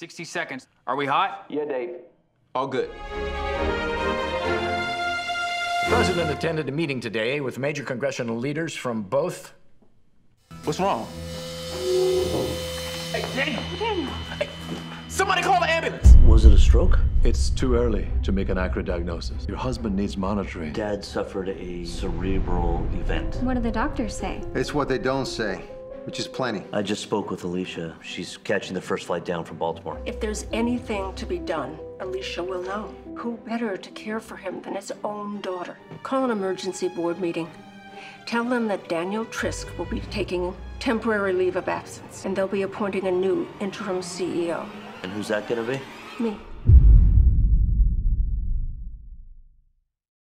60 seconds. Are we hot? Yeah, Dave. All good. The president attended a meeting today with major congressional leaders from both. What's wrong? Hey, Daniel! Daniel! Hey, somebody call the ambulance! Was it a stroke? It's too early to make an accurate diagnosis. Your husband needs monitoring. Dad suffered a cerebral event. What do the doctors say? It's what they don't say, which is plenty. I just spoke with Alicia. She's catching the first flight down from Baltimore. If there's anything to be done, Alicia will know. Who better to care for him than his own daughter? Call an emergency board meeting. Tell them that Daniel Trisk will be taking temporary leave of absence, and they'll be appointing a new interim CEO. And who's that gonna be? Me.